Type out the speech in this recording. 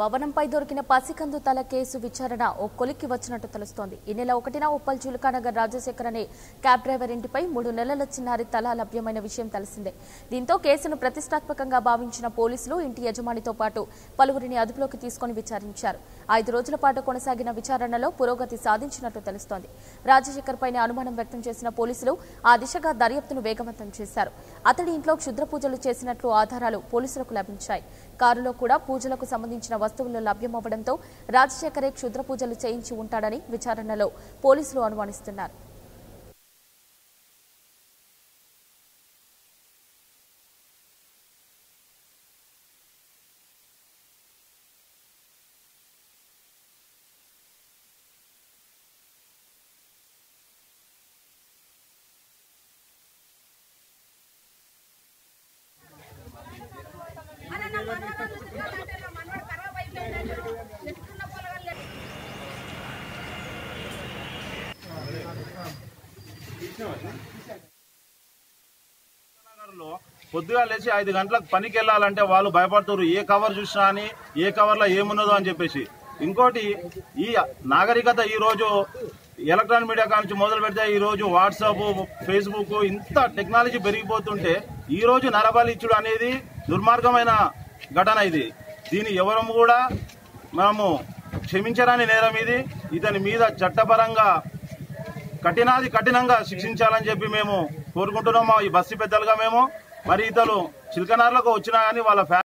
భవనంపై దొరికిన పసికందు తల కేసు విచారణ ఓ కొలిక్కి వచ్చినట్టు తెలుస్తోంది. ఈ నెల 1న ఉప్పల్ జులకానగర్ రాజశేఖర్ అనే క్యాబ్ డ్రైవర్ ఇంటిపై 3 నెలల చిన్నారి తల లభ్యమైన విషయం తెలిసిందే. దీంతో కేసును ప్రతిష్టాత్మకంగా భావించిన పోలీసులు ఇంటి యజమానితో పాటు పలువురిని అదుపులోకి తీసుకుని విచారించారు. 5 రోజుల పాటు కొనసాగిన విచారణలో పురోగతి సాధించినట్టు తెలుస్తోంది. రాజశేఖర్ పైన అనుమానం వ్యక్తం చేసిన పోలీసులు ఆ దిశగా దర్యాప్తును వేగవంతం చేశారు. అతడి ఇంట్లో క్షుద్ర పూజలు చేసినట్లు ఆధారాలు పోలీసులకు లభించాయి. కారులో కూడా పూజలకు సంబంధించిన వస్తువులు లభ్యమవడంతో రాజశేఖరే క్షుద్ర పూజలు చేయించి ఉంటాడని విచారణలో పోలీసులు అనుమానిస్తున్నారు. పొద్దుగా లేచి 5 గంటలకు పనికి వెళ్ళాలంటే వాళ్ళు భయపడుతున్నారు. ఏ కవర్ చూసినా అని, ఏ కవర్లో ఏమున్నదో అని చెప్పేసి. ఇంకోటి, ఈ నాగరికత ఈరోజు ఎలక్ట్రానిక్ మీడియా కానించి మొదలు పెడితే ఈరోజు వాట్సాప్, ఫేస్బుక్, ఇంత టెక్నాలజీ పెరిగిపోతుంటే ఈరోజు నరబలి ఇచ్చుడు అనేది దుర్మార్గమైన ఘటన. ఇది దీన్ని ఎవరము కూడా మనము క్షమించరాని నేరం ఇది. ఇతని మీద చట్టపరంగా కఠినాది కఠినంగా శిక్షించాలని చెప్పి మేము కోరుకుంటున్నాము. ఈ బస్సు పెద్దలుగా మేము, మరి ఇతను చిలకనార్లకు వచ్చినా కానీ వాళ్ళ